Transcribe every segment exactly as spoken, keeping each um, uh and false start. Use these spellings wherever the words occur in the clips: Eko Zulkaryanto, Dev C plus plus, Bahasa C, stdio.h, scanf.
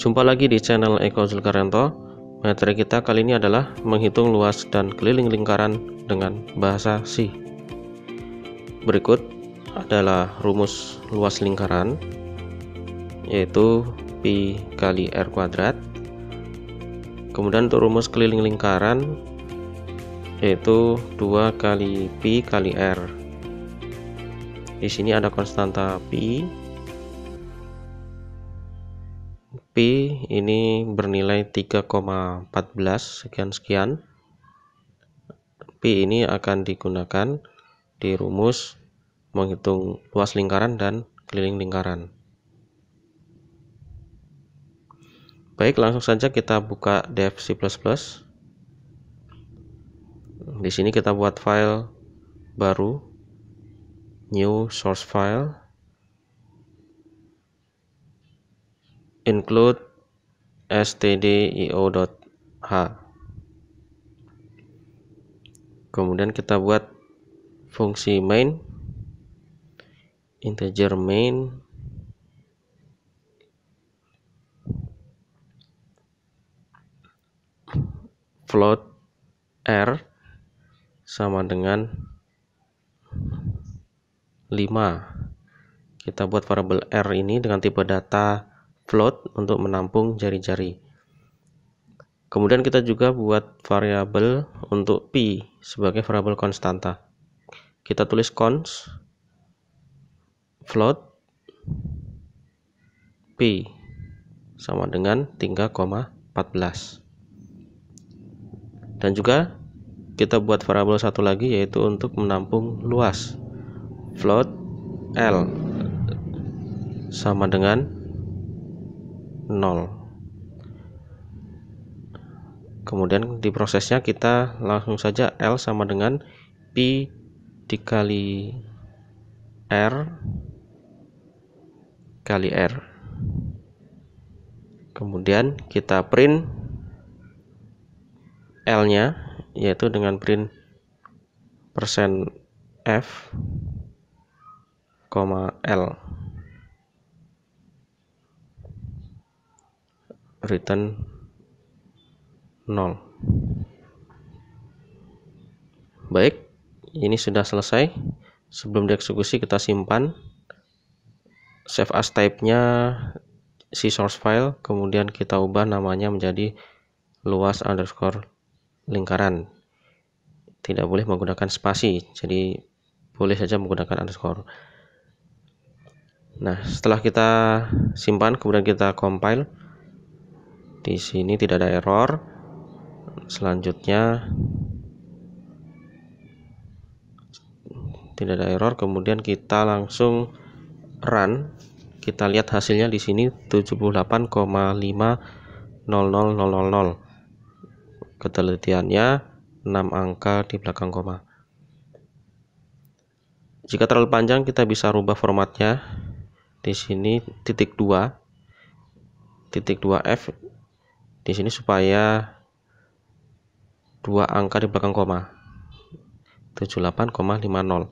Jumpa lagi di channel Eko Zulkaryanto. Materi kita kali ini adalah menghitung luas dan keliling lingkaran dengan bahasa C. Berikut adalah rumus luas lingkaran, yaitu pi kali r kuadrat. Kemudian untuk rumus keliling lingkaran, yaitu dua kali pi kali r. Di sini ada konstanta pi. Pi ini bernilai tiga koma satu empat sekian-sekian. Pi ini akan digunakan di rumus menghitung luas lingkaran dan keliling lingkaran. Baik, langsung saja kita buka Dev C plus plus. Di sini kita buat file baru, new source file, include stdio.h. Kemudian kita buat fungsi main, integer main. Float r sama dengan lima. Kita buat variabel r ini dengan tipe data float untuk menampung jari-jari. Kemudian kita juga buat variabel untuk pi sebagai variabel konstanta. Kita tulis const float pi sama dengan tiga koma satu empat. Dan juga kita buat variabel satu lagi, yaitu untuk menampung luas, float l sama dengan nol. Kemudian di prosesnya kita langsung saja L sama dengan pi dikali R kali R. Kemudian kita print L nya, yaitu dengan print persen F, L, return nol. Baik, ini sudah selesai. Sebelum dieksekusi kita simpan, save as type-nya si source file, kemudian kita ubah namanya menjadi luas underscore lingkaran. Tidak boleh menggunakan spasi, jadi boleh saja menggunakan underscore. Nah, setelah kita simpan kemudian kita compile. Di sini tidak ada error. Selanjutnya tidak ada error, kemudian kita langsung run. Kita lihat hasilnya di sini tujuh puluh delapan koma lima nol nol nol nol. Ketelitiannya enam angka di belakang koma. Jika terlalu panjang kita bisa rubah formatnya. Di sini titik dua, titik dua F. Di sini supaya dua angka di belakang koma, tujuh puluh delapan koma lima nol.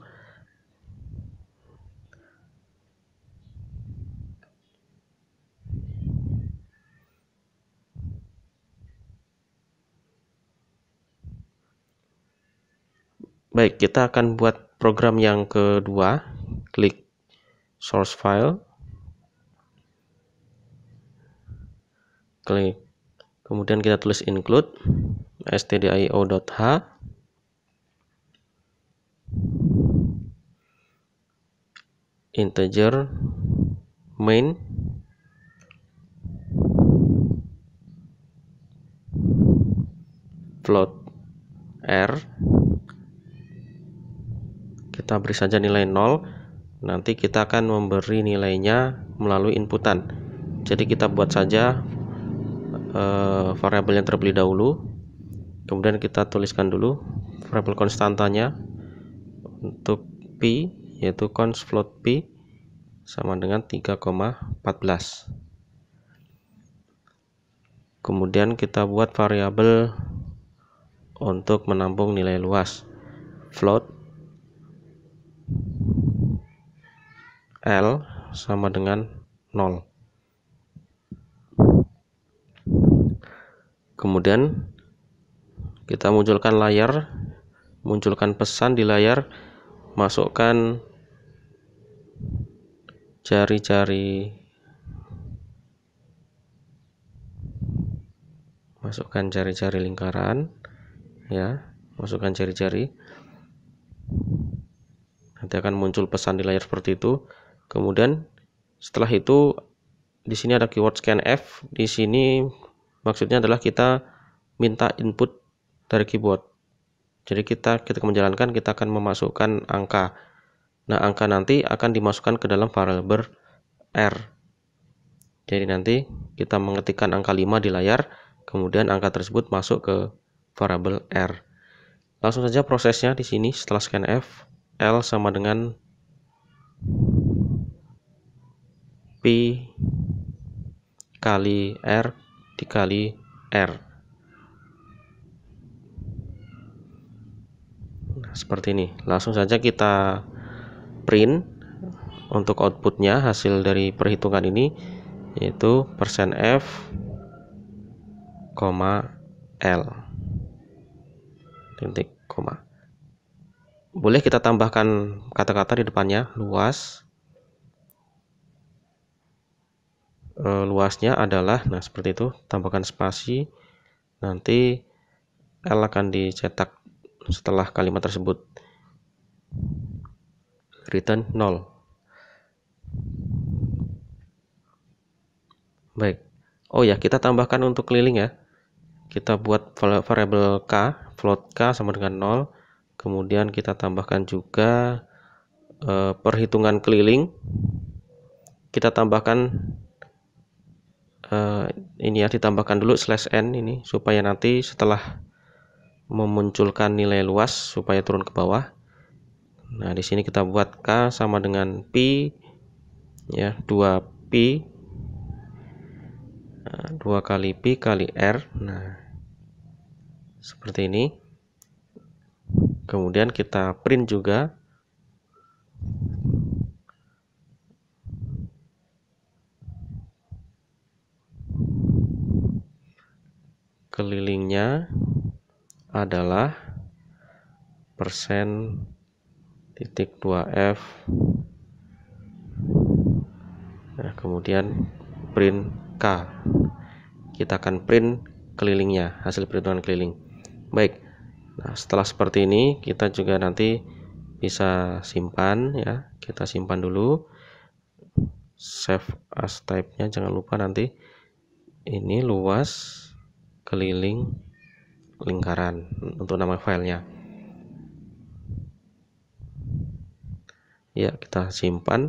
Baik, kita akan buat program yang kedua. Klik source file, klik, kemudian kita tulis include stdio.h. integer main float r, kita beri saja nilai nol. Nanti kita akan memberi nilainya melalui inputan, jadi kita buat saja uh, variabel yang terlebih dahulu. Kemudian kita tuliskan dulu variabel konstantanya untuk pi, yaitu const float pi sama dengan tiga koma satu empat. Kemudian kita buat variabel untuk menampung nilai luas, float L sama dengan nol. Kemudian kita munculkan layar, munculkan pesan di layar, masukkan jari-jari, masukkan jari-jari lingkaran, ya, masukkan jari-jari. Nanti akan muncul pesan di layar seperti itu. Kemudian setelah itu di sini ada keyword scanf. Di sini maksudnya adalah kita minta input dari keyboard. Jadi kita ketika menjalankan kita akan memasukkan angka. Nah, angka nanti akan dimasukkan ke dalam variabel R. Jadi nanti kita mengetikkan angka lima di layar, kemudian angka tersebut masuk ke variabel R. Langsung saja prosesnya di sini setelah scanf, L sama dengan P kali R dikali R. Nah, seperti ini. Langsung saja kita print untuk outputnya, hasil dari perhitungan ini, yaitu persen F, L, titik, koma. Boleh kita tambahkan kata-kata di depannya, luas. Luasnya adalah, nah seperti itu, tambahkan spasi, nanti L akan dicetak setelah kalimat tersebut. Return nol. Baik. Oh ya, kita tambahkan untuk keliling ya. Kita buat variabel K, float K sama dengan nol. Kemudian kita tambahkan juga eh, perhitungan keliling. Kita tambahkan Uh, ini ya, ditambahkan dulu slash n ini supaya nanti setelah memunculkan nilai luas supaya turun ke bawah. Nah, di sini kita buat K sama dengan pi ya, dua pi, nah, dua kali pi kali R. Nah, seperti ini. Kemudian kita print juga. Kelilingnya adalah persen titik dua F. Nah, kemudian print K. Kita akan print kelilingnya, hasil perhitungan keliling. Baik. Nah, setelah seperti ini kita juga nanti bisa simpan ya. Kita simpan dulu. Save as type-nya jangan lupa nanti. Ini luas keliling lingkaran untuk nama filenya ya. Kita simpan,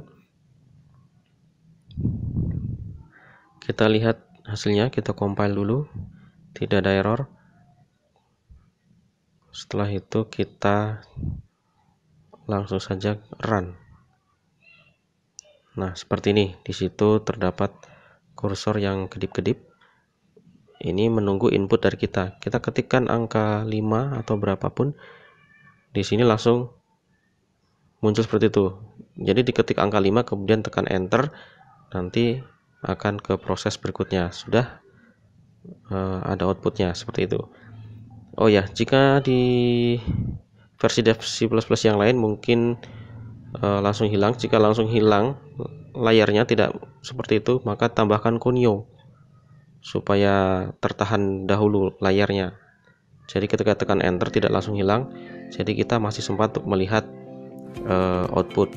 kita lihat hasilnya, kita compile dulu, tidak ada error. Setelah itu kita langsung saja run. Nah, seperti ini, di situ terdapat kursor yang kedip-kedip. Ini menunggu input dari kita. Kita ketikkan angka lima atau berapapun, di sini langsung muncul seperti itu. Jadi diketik angka lima kemudian tekan enter, nanti akan ke proses berikutnya. Sudah uh, ada outputnya seperti itu. Oh ya, jika di versi Dev C plus plus yang lain mungkin uh, langsung hilang. Jika langsung hilang layarnya tidak seperti itu, maka tambahkan kunio supaya tertahan dahulu layarnya. Jadi ketika tekan enter tidak langsung hilang, jadi kita masih sempat untuk melihat uh, output.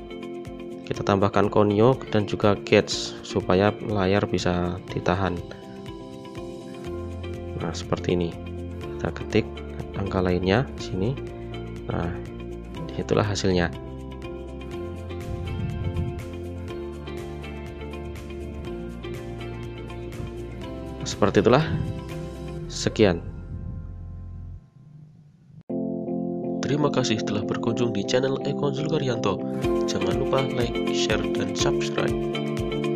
Kita tambahkan konyo dan juga gauge supaya layar bisa ditahan. Nah, seperti ini. Kita ketik angka lainnya di sini. Nah, itulah hasilnya. Seperti itulah. Sekian. Terima kasih telah berkunjung di channel Eko Zulkaryanto. Jangan lupa like, share, dan subscribe.